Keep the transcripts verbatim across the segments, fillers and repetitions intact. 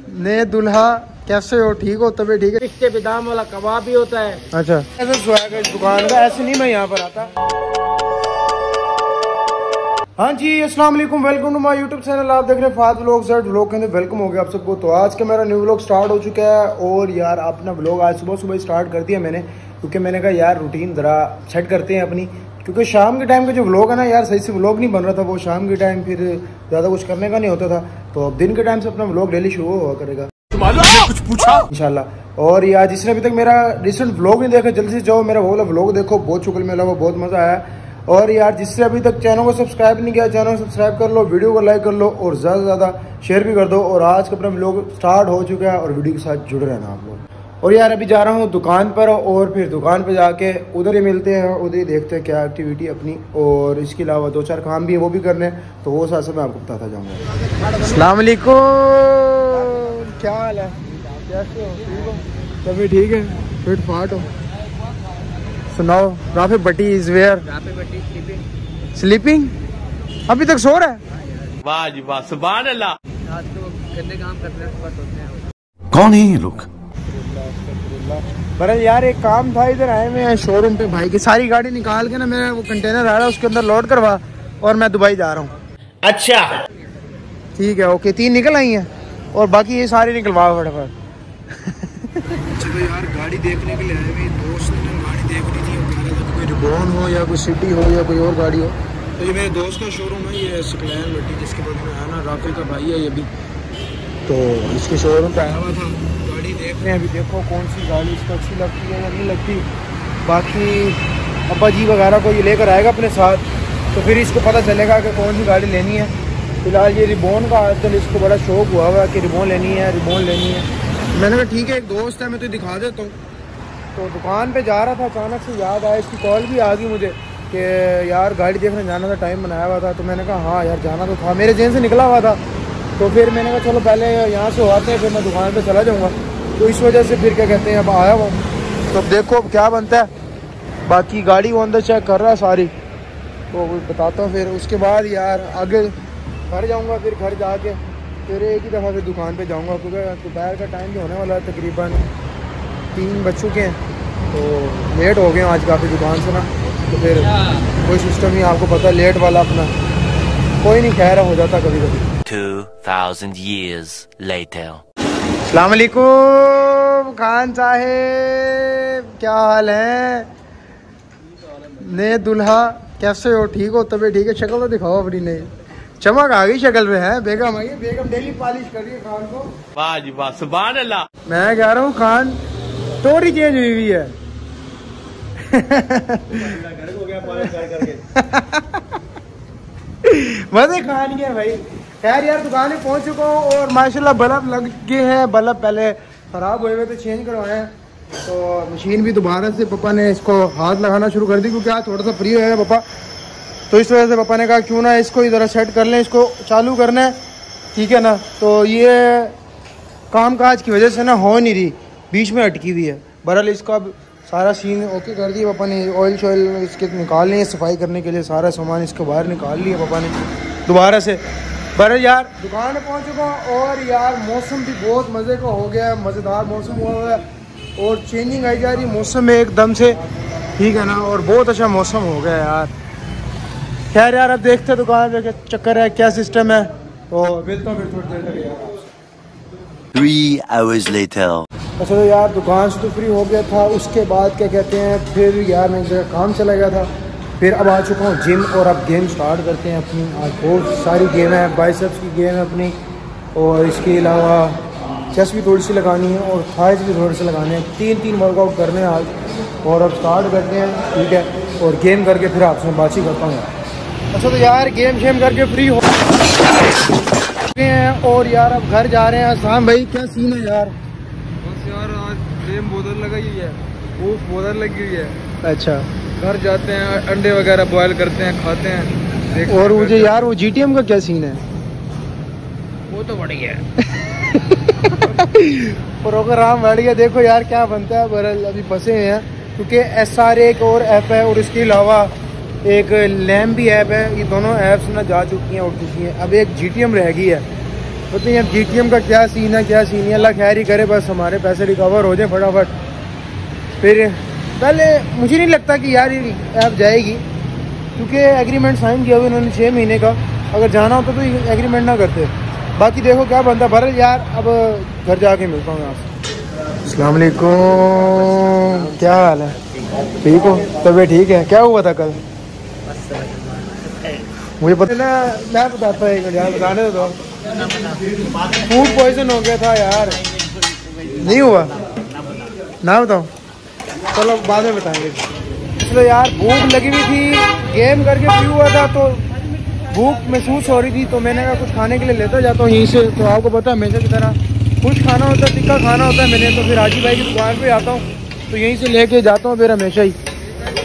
नए दुल्हा कैसे हो? ठीक हो? तभी ठीक है। पिस्ते बदाम वाला कबाब भी होता है। अच्छा, ऐसा स्वागत इस दुकान का, ऐसे नहीं मैं यहाँ पर आता। हाँ जी, अस्सलाम वालेकुम, welcome to my YouTube channel. आप देख रहे हैं फाद व्लॉग्स, व्लॉग के अंदर वेलकम हो गया आप सबको। तो आज का मेरा न्यू व्लॉग स्टार्ट हो चुका है और यार अपना व्लॉग आज सुबह सुबह स्टार्ट कर दिया मैंने, क्योंकि मैंने कहा यार रूटीन ज़रा सेट करते हैं अपनी, क्योंकि शाम के टाइम का जो व्लॉग है ना यार, सही से व्लॉग नहीं बन रहा था वो शाम के टाइम, फिर ज़्यादा कुछ करने का नहीं होता था। तो अब दिन के टाइम से अपना व्लॉग डेली शुरू हुआ करेगा कुछ पूछा इंशाल्लाह। और यार जिसने अभी तक मेरा रिसेंट व्लॉग नहीं देखा, जल्दी से जाओ मेरा वो वाला व्लॉग देखो, बहुत चुगल मेला हुआ, बहुत मज़ा आया। और यार जिससे अभी तक चैनल को सब्सक्राइब नहीं किया, चैनल को सब्सक्राइब कर लो, वीडियो को लाइक कर लो और ज़्यादा से ज़्यादा शेयर भी कर दो। और आज का अपना व्लॉग स्टार्ट हो चुका है और वीडियो के साथ जुड़ रहना आप लोग। और यार अभी जा रहा हूँ दुकान पर और फिर दुकान पर जाके उधर ही मिलते हैं, उधर ही देखते हैं क्या एक्टिविटी अपनी, और इसके अलावा दो चार काम भी है वो भी करने हैं, तो वो साथ साथ मैं आपको बताता जाऊँगा। अस्सलाम वालेकुम, क्या हाल है? कैसे हो? तभी ठीक है, फिट फाट हो? सुनाओ, राफे बटी इज वेयर, स्लीपिंग अभी तक सो रहा है? वाह जी वाह, सुभान अल्लाह। आज तो गंदे काम करते हैं, कौन है ये लोग? बरल यार एक काम था, इधर आए हुए हैं शोरूम पे, भाई की सारी गाड़ी निकाल के ना, मेरा वो कंटेनर आ रहा है उसके अंदर लोड करवा और मैं दुबई जा रहा हूँ। अच्छा ठीक है, ओके। तीन निकल आई हैं और बाकी ये सारी निकलवा फटाफट। चलो यार, गाड़ी देखने के लिए आए हुए दोस्त ने गाड़ी देखनी थी, कोई रिबॉन हो या कोई सिटी हो या कोई और गाड़ी हो। तो ये मेरे दोस्त का शोरूम है, ये स्कलैन बटी जिसके पास में आया ना, राफे का भाई है ये भी, तो इसके शोरूम पे आया हुआ था। देख रहे हैं अभी, देखो कौन सी गाड़ी इसको अच्छी लगती है या नहीं लगती। बाकी अब्बा जी वगैरह को ये लेकर आएगा अपने साथ, तो फिर इसको पता चलेगा कि कौन सी गाड़ी लेनी है। फिलहाल ये रिबॉन का आजकल इसको बड़ा शौक हुआ हुआ कि रिबॉन लेनी है रिबॉन लेनी है मैंने कहा ठीक है, एक दोस्त है मैं तो दिखा देता हूँ। तो दुकान पर जा रहा था, अचानक से याद आया, इसकी कॉल भी आ गई मुझे कि यार गाड़ी देखने जाना था, टाइम बनाया हुआ था। तो मैंने कहा हाँ यार जाना तो था, मेरे जेन से निकला हुआ था। तो फिर मैंने कहा चलो पहले यहाँ से आते हैं, फिर मैं दुकान पर चला जाऊँगा। तो इस वजह से फिर क्या कहते हैं अब आया हुआ, तो देखो अब क्या बनता है। बाकी गाड़ी वो अंदर चेक कर रहा है सारी, तो बताता हूँ फिर उसके बाद यार आगे घर जाऊँगा, फिर घर जाके फिर एक ही दफ़ा फिर दुकान पे जाऊँगा, क्योंकि दोपहर का टाइम भी होने वाला है, तकरीबन तीन बज चुके हैं, तो लेट हो गए आज काफ़ी दुकान से ना, तो फिर कोई सिस्टम ही आपको पता है लेट वाला अपना, कोई नहीं कह रहा हो जाता कभी कभी। Two thousand years later. अस्सलाम वालेकुम खान साहेब, क्या हाल है? नए दुल्हा कैसे हो? ठीक हो? तभी ठीक है। शक्ल तो दिखाओ अपनी, नई चमक आ गई शक्ल में है। बेगम आई, बेगम डेली पॉलिश कर रही है खान को। वाह जी वाह, सुभान अल्लाह। मैं कह रहा हूँ खान थोड़ी चेंज हुई हुई है। मजे खान गया भाई। खैर यार दुकान में पहुंच चुका हूँ और माशाल्लाह बल्ब लग गए हैं, बल्ब पहले ख़राब हुए हुए थे, चेंज करवाए हैं। तो मशीन भी दोबारा से पापा ने इसको हाथ लगाना शुरू कर दी, क्योंकि आज थोड़ा सा फ्री हुआ है पापा, तो इस वजह से पापा ने कहा क्यों ना इसको इधर सेट कर लें, इसको चालू करना है, ठीक है ना। तो ये काम काज की वजह से ना हो नहीं रही, बीच में अटकी हुई है। बहरहाल इसका अब सारा सीन ओके कर दिया पापा ने, ऑयल शॉयल इसके निकाल लिए, सफाई करने के लिए सारा सामान इसको बाहर निकाल लिया पापा ने दोबारा से। बड़े यार दुकान में पहुँच चुका हूँ और यार मौसम भी बहुत मज़े का हो गया है, मज़ेदार मौसम हुआ हुआ है और चेंजिंग आई जा रही है मौसम में एकदम से, ठीक है ना, और बहुत अच्छा मौसम हो गया यार। खैर यार अब देखते हैं दुकान पे क्या चक्कर है, क्या सिस्टम है, तो मिलता हूँ फिर थोड़ी देर तक यार। Three hours later. अच्छा तो यार दुकान से तो फ्री हो गया था, उसके बाद क्या कहते हैं फिर यार मैं जगह काम चला गया था, फिर अब आ चुका हूँ जिम और अब गेम स्टार्ट करते हैं अपनी। आज बहुत सारी गेम है, बाइसेप्स की गेम है अपनी और इसके अलावा चेस्ट भी थोड़ी सी लगानी है और थाइस भी थोड़े से लगाने हैं, तीन तीन वर्कआउट करने हैं आज और अब स्टार्ट करते हैं, ठीक है। और गेम करके फिर आपसे बातचीत करता हूँ। अच्छा तो यार गेम शेम करके फ्री हो गए हैं और यार अब घर जा रहे हैं। शाम भाई क्या सीन है यार? बस यार आज गेम बोतल लगाई हुई है, भूख बोतल लगी हुई है। अच्छा, घर जाते हैं अंडे वगैरह बॉयल करते हैं, खाते हैं। और मुझे यार वो जीटीएम का क्या सीन है? वो तो बढ़ गया प्रोग्राम बढ़ गया, देखो यार क्या बनता है। बहरहाल अभी फंसे हैं क्योंकि एसआर एक और ऐप है और इसके अलावा एक लैम भी ऐप है, ये दोनों ऐप्स ना जा चुकी हैं और चुकी हैं, अब एक जीटीएम रह गई है। पता नहीं अब जी टी एम का क्या सीन है क्या सीन है। अल्लाह खैर ही करे, बस हमारे पैसे रिकवर हो जाए फटाफट। फिर पहले मुझे नहीं लगता कि यार ये ऐप जाएगी, क्योंकि एग्रीमेंट साइन किया हुआ इन्होंने छः महीने का, अगर जाना होता तो एग्रीमेंट ना करते। बाकी देखो क्या बनता। भर यार अब घर जाके मिलता हूँ यहाँ से। अस्सलाम वालेकुम, क्या हाल है? ठीक हो? तबीयत ठीक है? क्या हुआ था कल? मुझे पता ना, मैं बताता है यार, बताने दो। फूड पॉइजन हो गया था यार। नहीं हुआ ना? बताओ, चलो बाद में बताएंगे। चलो यार, भूख लगी हुई थी, गेम करके फ्री हुआ था तो भूख महसूस हो रही थी, तो मैंने कहा कुछ खाने के लिए लेता जाता हूँ यहीं से। तो आपको पता है हमेशा की तरह कुछ खाना होता है, तिक्का खाना होता है मैंने, तो फिर हाजी भाई की दुकान पर आता हूँ तो यहीं से लेके जाता हूँ फिर हमेशा ही।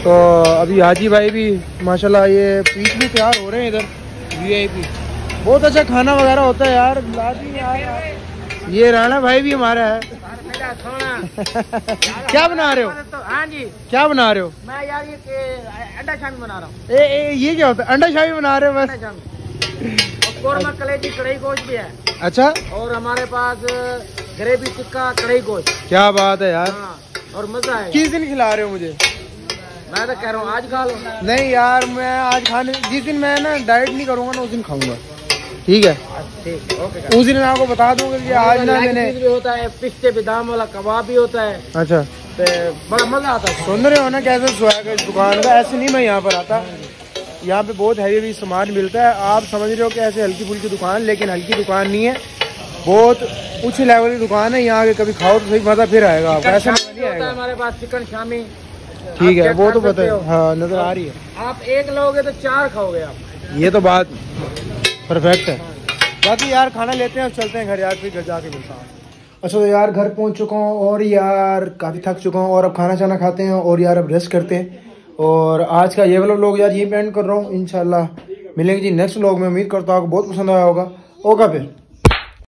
तो अभी हाजी भाई भी माशाल्लाह ये पीस भी तैयार हो रहे हैं इधर वीआईपी। बहुत अच्छा खाना वगैरह होता है यार, लाजी यार। ये राणा भाई भी हमारा है। क्या बना रहे हो? हाँ जी, क्या बना रहे हो? मैं यार ये अंडा शामी बना रहा हूँ। ए, ए ये क्या होता है? अंडा शामी बना रहे हो? बस कोरमा, कलेजी, कढ़ाई गोश्त भी है। अच्छा, और हमारे पास ग्रेवी टिक्का कढ़ाई गोश्त। क्या बात है यार, और मजा है। किस दिन खिला रहे हो मुझे? मैं तो कह रहा हूँ आज खा लो। नहीं यार, मैं आज खाने, जिस दिन मैं ना डाइट नहीं करूँगा ना उस दिन खाऊंगा। ठीक है, ठीक, ओके। उस दिन आपको बता दूंगा कि आज ना मैंने भी होता है, पिस्ते बादाम वाला कबाब भी होता है। अच्छा, बड़ा मजा आता है। सुन रहे हो ना कैसे स्वागत है इस दुकान का। ऐसे नहीं मैं यहाँ पर आता, यहाँ पे बहुत हैवी हैवी सामान मिलता है। आप समझ रहे हो कि ऐसे हल्की फुल्की दुकान, लेकिन हल्की दुकान नहीं है, बहुत उच्च लेवल की दुकान है। यहाँ आके कभी खाओ तो सही, मजा फिर आएगा। ऐसा हमारे पास चिकन शामी, ठीक है, वो तो पता है, हाँ नजर आ रही है। आप एक लोगे तो चार खाओगे आप, ये तो बात परफेक्ट है। बाकी यार खाना लेते हैं और चलते हैं घर यार, फिर घर जाके मिलता हूँ। अच्छा तो यार घर पहुँच चुका हूँ और यार काफ़ी थक चुका हूँ, और अब खाना छाना खाते हैं और यार अब रेस्ट करते हैं। और आज का ये वाला व्लॉग यार ये एंड कर रहा हूँ। इंशाल्लाह मिलेंगे जी नेक्स्ट व्लॉग में। उम्मीद करता हूँ आपको बहुत पसंद आया होगा। होगा फिर।